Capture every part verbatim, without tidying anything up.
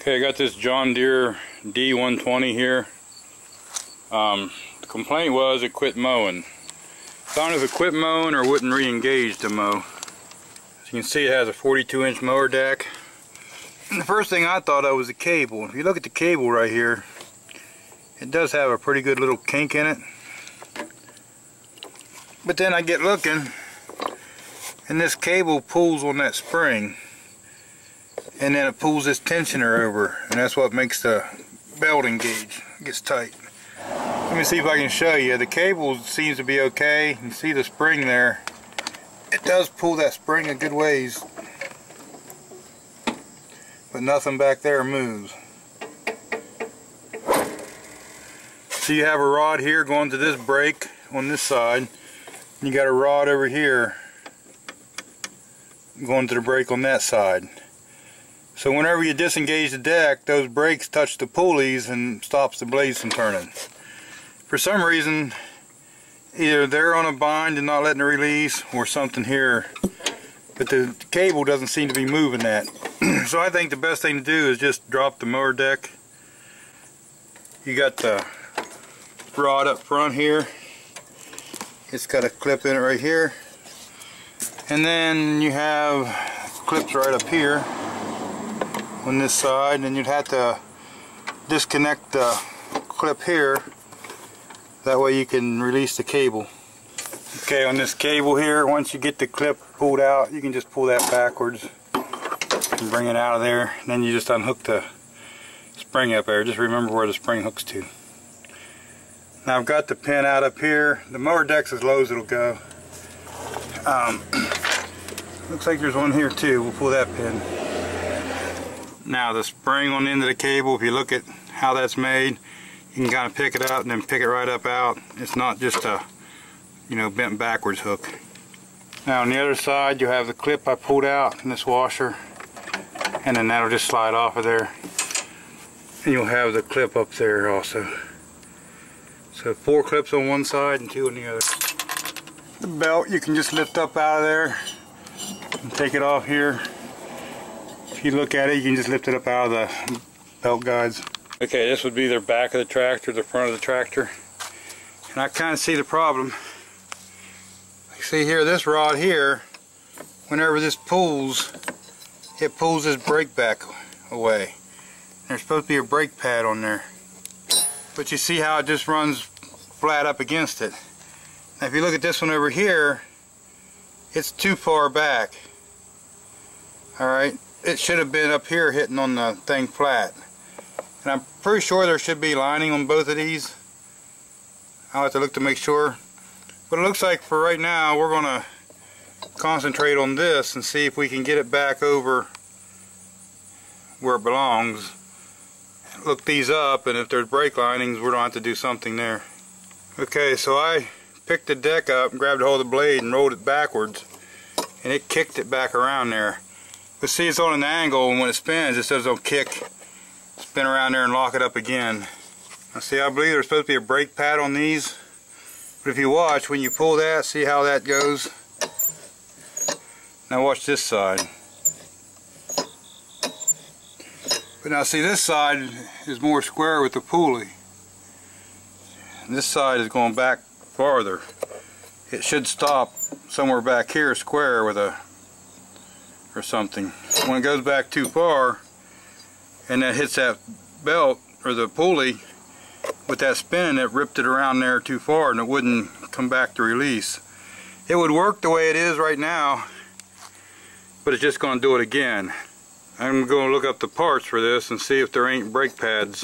Okay, I got this John Deere D one twenty here. Um, the complaint was it quit mowing. Found if it quit mowing or wouldn't re-engage to mow. As you can see, it has a forty-two inch mower deck. And the first thing I thought of was the cable. If you look at the cable right here, it does have a pretty good little kink in it. But then I get looking, and this cable pulls on that spring. And then it pulls this tensioner over, and that's what makes the belt engage. It gets tight. Let me see if I can show you. The cable seems to be okay. You can see the spring there. It does pull that spring a good ways, but nothing back there moves. So you have a rod here going to this brake on this side. You got a rod over here going to the brake on that side. So whenever you disengage the deck, those brakes touch the pulleys and stops the blades from turning. For some reason, either they're on a bind and not letting it release, or something here, but the cable doesn't seem to be moving that. So I think the best thing to do is just drop the mower deck. You got the rod up front here. It's got a clip in it right here. And then you have clips right up here on this side, and you'd have to disconnect the clip here, that way you can release the cable. Okay, on this cable here, once you get the clip pulled out, you can just pull that backwards and bring it out of there, and then you just unhook the spring up there. Just remember where the spring hooks to. Now I've got the pin out up here. The mower deck's as low as it'll go. Um, looks like there's one here too. We'll pull that pin. Now the spring on the end of the cable, if you look at how that's made, you can kind of pick it up and then pick it right up out. It's not just a, you know, bent backwards hook. Now on the other side, you have the clip I pulled out in this washer, and then that'll just slide off of there. And you'll have the clip up there also. So four clips on one side and two on the other. The belt you can just lift up out of there and take it off here. If you look at it, you can just lift it up out of the belt guides. Okay, this would be the back of the tractor, the front of the tractor. And I kind of see the problem. Like, see here, this rod here, whenever this pulls, it pulls this brake back away. There's supposed to be a brake pad on there. But you see how it just runs flat up against it. Now if you look at this one over here, it's too far back. Alright? It should have been up here hitting on the thing flat. And I'm pretty sure there should be lining on both of these. I'll have to look to make sure. But it looks like for right now we're going to concentrate on this and see if we can get it back over where it belongs. Look these up, and if there's brake linings, we're going to have to do something there. Okay, so I picked the deck up, grabbed hold of the blade and rolled it backwards, and it kicked it back around there. But see, it's on an angle, and when it spins, it says it'll kick, spin around there and lock it up again. Now see, I believe there's supposed to be a brake pad on these, but if you watch, when you pull that, see how that goes? Now watch this side. But now see, this side is more square with the pulley. And this side is going back farther. It should stop somewhere back here square with a or something. When it goes back too far and that hits that belt or the pulley with that spin, it ripped it around there too far and it wouldn't come back to release. It would work the way it is right now, but it's just going to do it again. I'm going to look up the parts for this and see if there ain't brake pads.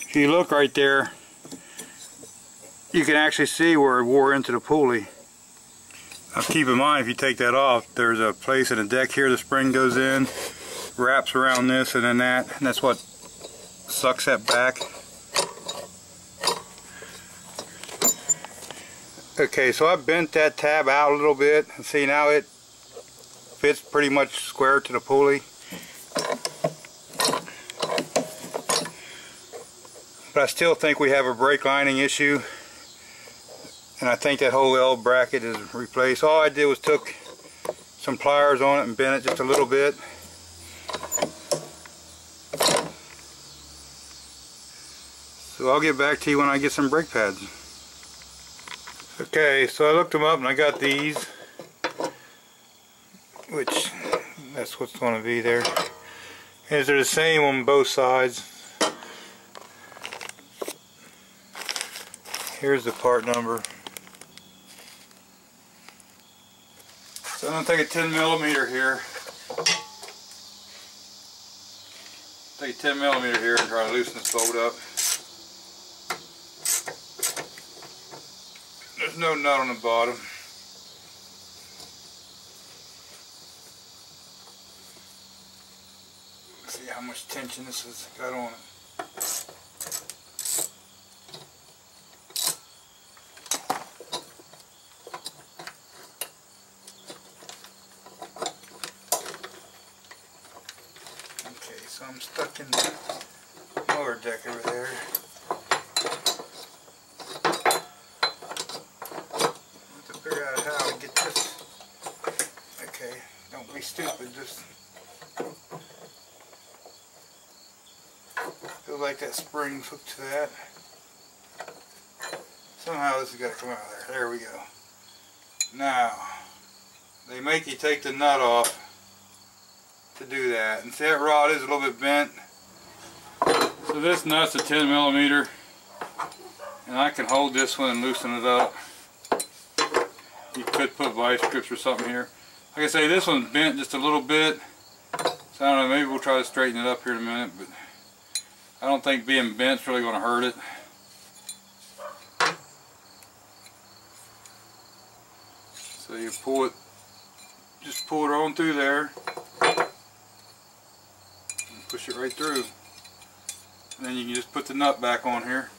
If you look right there, you can actually see where it wore into the pulley. Now keep in mind, if you take that off, there's a place in the deck here the spring goes in, wraps around this and then that, and that's what sucks that back. Okay, so I bent that tab out a little bit, and see now it fits pretty much square to the pulley. But I still think we have a brake lining issue. And I think that whole L bracket is replaced. All I did was took some pliers on it and bent it just a little bit. So I'll get back to you when I get some brake pads. Okay, so I looked them up and I got these, which that's what's going to be there. And they're the same on both sides. Here's the part number. So I'm going to take a ten millimeter here. Take a ten millimeter here and try to loosen this bolt up. There's no nut on the bottom. Let's see how much tension this has got on it. So I'm stuck in the mower deck over there. I'll have to figure out how to get this. Okay, don't be stupid, just feel like that spring's hooked to that. Somehow this has got to come out of there. There we go. Now, they make you take the nut off to do that, and see that rod is a little bit bent, so this nut's a ten millimeter, and I can hold this one and loosen it up. You could put vice grips or something here. Like I say, this one's bent just a little bit, so I don't know, maybe we'll try to straighten it up here in a minute, but I don't think being bent's really going to hurt it. So you pull it, just pull it on through there. Push it right through, and then you can just put the nut back on here.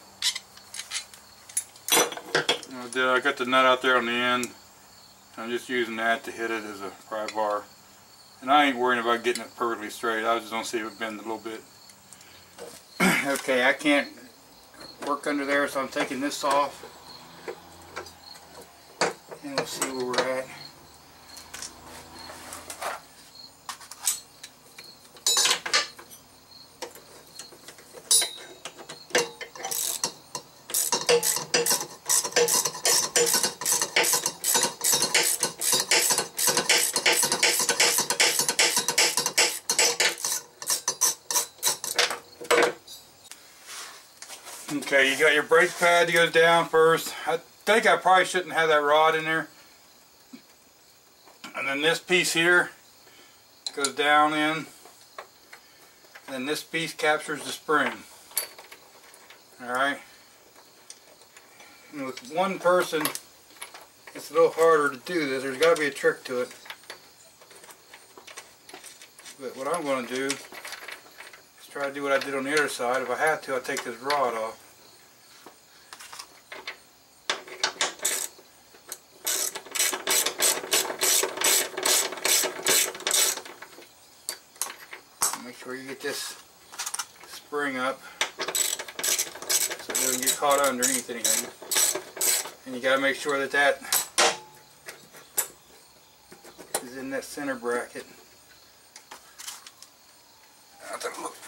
I, did, I got the nut out there on the end. I'm just using that to hit it as a pry bar, and I ain't worrying about getting it perfectly straight. I just don't see it would bend a little bit. Okay, I can't work under there, so I'm taking this off, and we'll see where we're at. Okay, you got your brake pad that goes down first. I think I probably shouldn't have that rod in there. And then this piece here goes down in. And then this piece captures the spring. Alright. With one person, it's a little harder to do this. There's got to be a trick to it. But what I'm going to do is try to do what I did on the other side. If I have to, I'll take this rod off. Make sure you get this spring up so it doesn't get caught underneath anything. And you got to make sure that that is in that center bracket. I have to look for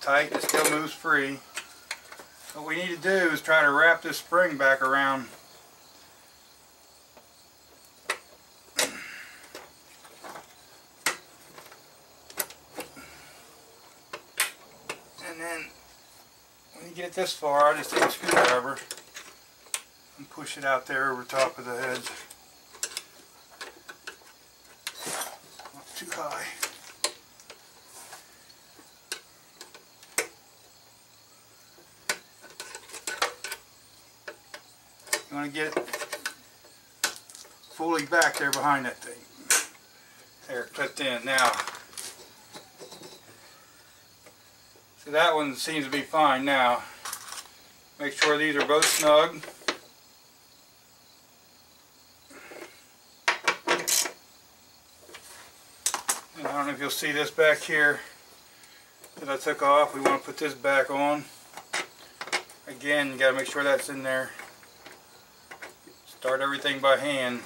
tight, it still moves free. What we need to do is try to wrap this spring back around. And then when you get this far, I just take a screwdriver and push it out there over top of the heads. Not too high. You want to get it fully back there behind that thing. There, clipped in. Now, so that one seems to be fine now. Make sure these are both snug. And I don't know if you'll see this back here that I took off. We want to put this back on. Again, you got to make sure that's in there. Start everything by hand.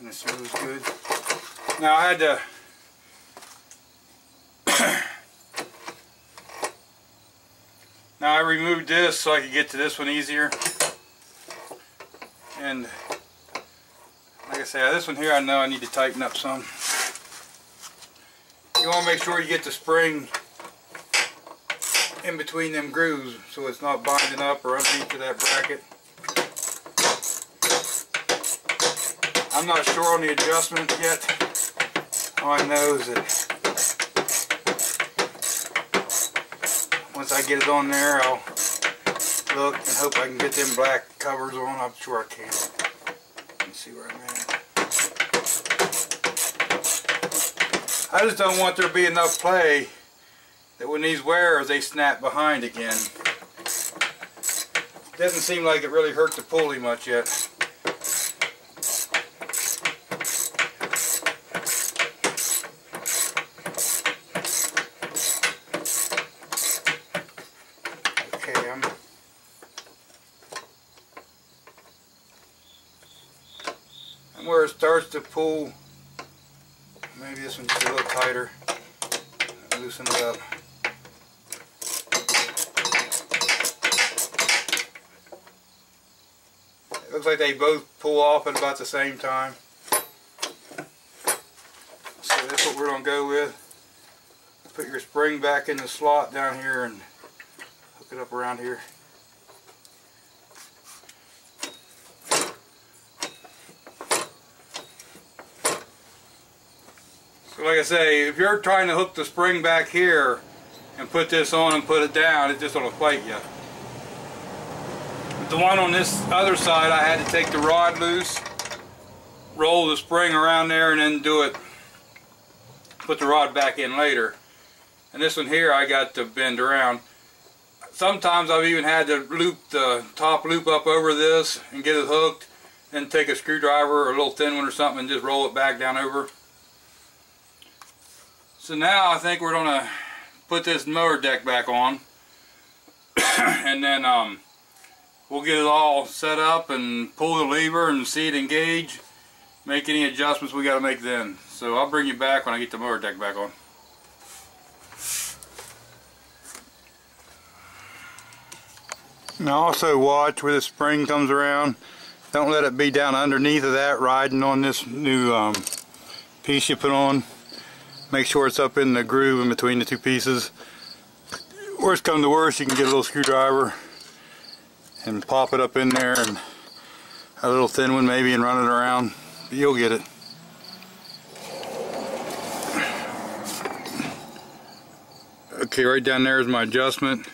And this one was good. Now I had to now I removed this so I could get to this one easier. And like I say, this one here I know I need to tighten up some. You want to make sure you get the spring in between them grooves so it's not binding up or underneath to that bracket. I'm not sure on the adjustment yet. All I know is that once I get it on there, I'll look and hope I can get them black covers on. I'm sure I can. Let's see where I'm at. I just don't want there to be enough play that when these wear, they snap behind again. It doesn't seem like it really hurt the pulley much yet. Where it starts to pull, maybe this one's a little tighter, loosen it up. It looks like they both pull off at about the same time. So that's what we're going to go with. Put your spring back in the slot down here and hook it up around here. Like I say, if you're trying to hook the spring back here and put this on and put it down, it's just going to fight you. But the one on this other side, I had to take the rod loose, roll the spring around there, and then do it, put the rod back in later. And this one here, I got to bend around. Sometimes I've even had to loop the top loop up over this and get it hooked, then take a screwdriver or a little thin one or something and just roll it back down over. So now I think we're going to put this mower deck back on and then um, we'll get it all set up and pull the lever and see it engage, make any adjustments we got to make then. So I'll bring you back when I get the mower deck back on. Now also watch where the spring comes around. Don't let it be down underneath of that riding on this new um, piece you put on. Make sure it's up in the groove in between the two pieces. Worst come to worst, you can get a little screwdriver and pop it up in there, and a little thin one maybe, and run it around. But you'll get it. Okay, right down there is my adjustment,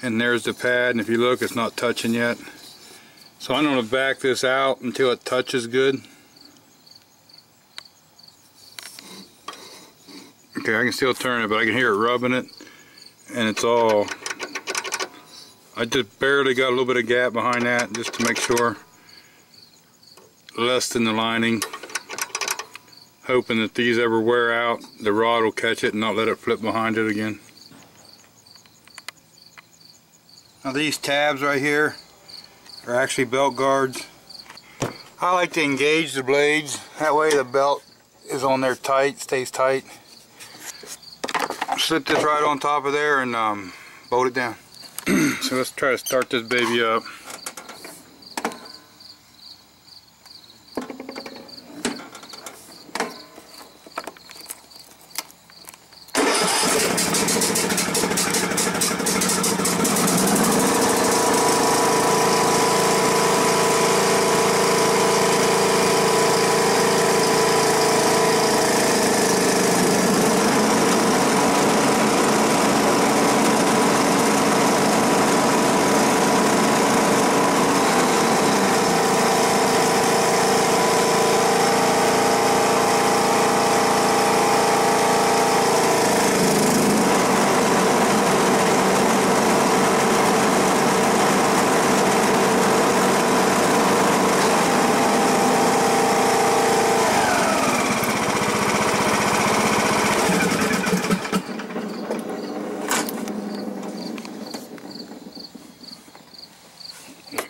and there's the pad, and if you look, it's not touching yet. So I'm going to back this out until it touches good. Okay, I can still turn it, but I can hear it rubbing it, and it's all, I just barely got a little bit of gap behind that just to make sure, less than the lining, hoping that these ever wear out, the rod will catch it and not let it flip behind it again. Now these tabs right here are actually belt guards. I like to engage the blades, that way the belt is on there tight, stays tight. Slip this right on top of there and um, bolt it down. So let's try to start this baby up.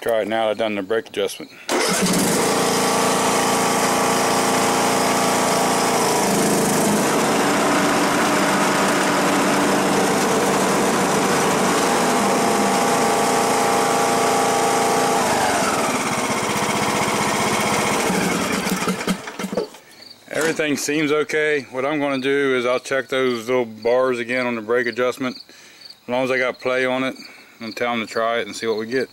Try it now that I've done the brake adjustment. Everything seems okay. What I'm going to do is I'll check those little bars again on the brake adjustment. As long as I got play on it, I'm going to tell them to try it and see what we get.